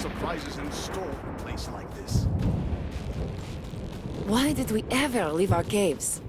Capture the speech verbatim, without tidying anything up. surprises in store for a place like this. Why did we ever leave our caves?